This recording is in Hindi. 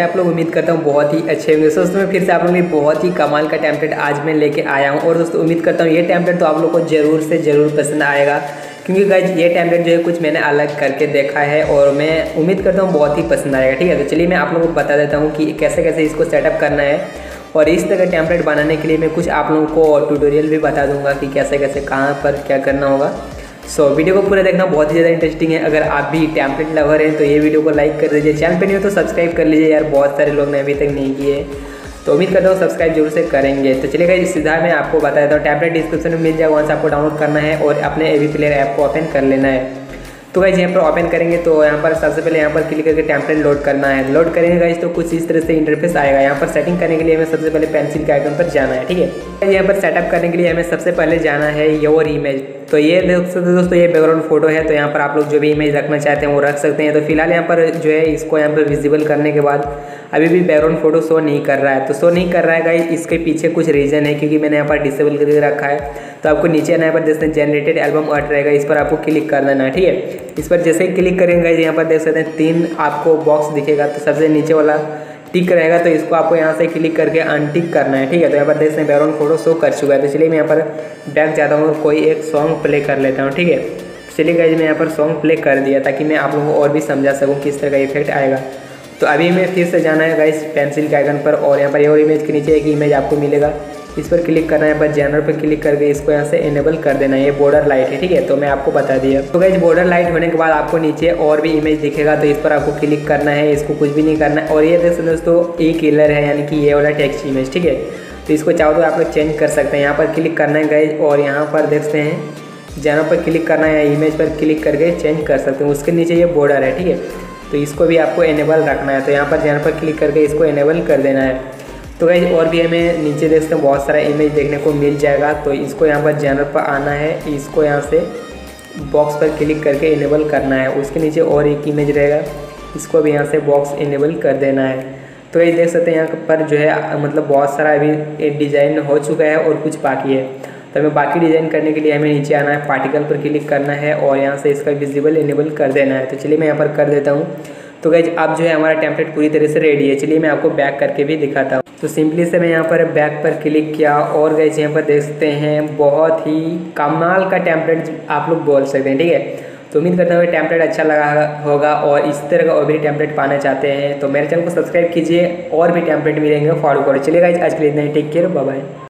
हैं आप लोग, उम्मीद करता हूँ बहुत ही अच्छे होंगे। दोस्तों मैं फिर से आप लोगों के लिए बहुत ही कमाल का टेम्पलेट आज मैं लेके आया हूँ और दोस्तों उम्मीद करता हूँ ये टेम्पलेट तो आप लोग को ज़रूर से ज़रूर पसंद आएगा, क्योंकि गाइज ये टेम्पलेट जो है कुछ मैंने अलग करके देखा है और मैं उम्मीद करता हूँ बहुत ही पसंद आएगा। ठीक है, तो चलिए मैं आप लोगों को बता देता हूँ कि कैसे कैसे इसको सेटअप करना है और इस तरह का टेम्पलेट बनाने के लिए मैं कुछ आप लोगों को ट्यूटोरियल भी बता दूंगा कि कैसे कैसे कहाँ पर क्या करना होगा। सो वीडियो को पूरा देखना, बहुत ही ज़्यादा इंटरेस्टिंग है। अगर आप भी टेम्पलेट लवर हैं तो ये वीडियो को लाइक कर दीजिए, चैनल पे नहीं हो तो सब्सक्राइब कर लीजिए यार, बहुत सारे लोग ने अभी तक नहीं किए, तो उम्मीद करता हूँ सब्सक्राइब जरूर से करेंगे। तो चलिए सीधा मैं आपको बता देता हूँ, टेम्पलेट डिस्क्रिप्शन में मिल जाएगा, वहाँ से आपको डाउनलोड करना है और अपने एवी प्लेयर ऐप को ओपन कर लेना है। तो गाइज यहाँ पर ओपन करेंगे तो यहाँ पर सबसे पहले यहाँ पर क्लिक करके टेम्पलेट लोड करना है। लोड करेंगे गाइज तो कुछ इस तरह से इंटरफेस आएगा। यहाँ पर सेटिंग करने के लिए हमें सबसे पहले पेंसिल के आइकन पर जाना है। ठीक है, यहाँ पर सेटअप करने के लिए हमें सबसे पहले जाना है योर इमेज। तो ये देख सकते हो दोस्तों, ये बैकग्राउंड फोटो है, तो यहाँ पर आप लोग जो भी इमेज रखना चाहते हैं वो रख सकते हैं। तो फिलहाल यहाँ पर जो है इसको यहाँ पर विजिबल करने के बाद अभी भी बैकग्राउंड फोटो शो नहीं कर रहा है। तो शो नहीं कर रहा है गाइज, इसके पीछे कुछ रीज़न है, क्योंकि मैंने यहाँ पर डिसेबल करके रखा है। तो आपको नीचे यहाँ पर जैसे जनरेटेड एल्बम आर्ट रहेगा, इस पर आपको क्लिक कर देना है। ठीक है, इस पर जैसे ही क्लिक करेंगे गाइज यहाँ पर देख सकते हैं तीन आपको बॉक्स दिखेगा, तो सबसे नीचे वाला टिक रहेगा, तो इसको आपको यहाँ से क्लिक करके अनटिक करना है। ठीक है, तो यहाँ पर देख सकते हैं बैकग्राउंड फोटो शो कर चुका है। तो चलिए मैं यहाँ पर बैक जाता हूँ और कोई एक सॉन्ग प्ले कर लेता हूँ। ठीक है, चलिए गाइज मैं यहाँ पर सॉन्ग प्ले कर दिया ताकि मैं आप लोगों को और भी समझा सकूँ किस तरह का इफेक्ट आएगा। तो अभी मैं फिर से जाना है गाइज पेंसिल के आइकन पर और यहाँ पर और इमेज के नीचे एक इमेज आपको मिलेगा, इस पर क्लिक करना है। पर जनरल पर क्लिक करके इसको यहाँ से इनेबल कर देना है। ये बॉर्डर लाइट है, ठीक है, तो मैं आपको बता दिया। तो गाइज बॉर्डर लाइट होने के बाद आपको नीचे और भी इमेज दिखेगा, तो इस पर आपको क्लिक करना है, इसको कुछ भी नहीं करना है। और ये देख सकते हो दोस्तों एक कलर है, यानी कि ये वाला टेक्स्ट इमेज। ठीक है, तो इसको चाहो तो आप लोग चेंज कर सकते हैं। यहाँ पर क्लिक करना है गाइज और यहाँ पर देखते हैं जनरल पर क्लिक करना है, इमेज पर क्लिक करके चेंज कर सकते हैं। उसके नीचे ये बॉर्डर है, ठीक है, तो इसको भी आपको इनेबल रखना है। तो यहाँ पर जनरल पर क्लिक करके इसको इनेबल कर देना है। तो गाइज और भी हमें नीचे देख सकते हैं बहुत सारा इमेज देखने को मिल जाएगा, तो इसको यहाँ पर जनरल पर आना है, इसको यहाँ से बॉक्स पर क्लिक करके इनेबल करना है। उसके नीचे और एक इमेज रहेगा, इसको भी यहाँ से बॉक्स इनेबल कर देना है। तो गाइज देख सकते हैं यहाँ पर जो है मतलब बहुत सारा अभी डिज़ाइन हो चुका है और कुछ बाकी है। तो हमें बाकी डिज़ाइन करने के लिए हमें नीचे आना है, पार्टिकल पर क्लिक करना है और यहाँ से इसका विजिबल इनेबल कर देना है। तो चलिए मैं यहाँ पर कर देता हूँ। तो गाइज अब जो है हमारा टेम्पलेट पूरी तरह से रेडी है। चलिए मैं आपको बैक करके भी दिखाता हूँ। तो सिंपली से मैं यहाँ पर बैक पर क्लिक किया और गाइज यहाँ पर देख सकते हैं बहुत ही कमाल का टेम्पलेट आप लोग बोल सकते हैं। ठीक है, तो उम्मीद करता हूँ टेम्पलेट अच्छा लगा होगा और इस तरह का और भी टेम्पलेट पाना चाहते हैं तो मेरे चैनल को सब्सक्राइब कीजिए और भी टेम्पलेट मिलेंगे फॉलो करो। चलिए गाइज आज के लिए इतना ही, टेक केयर, बाय बाय।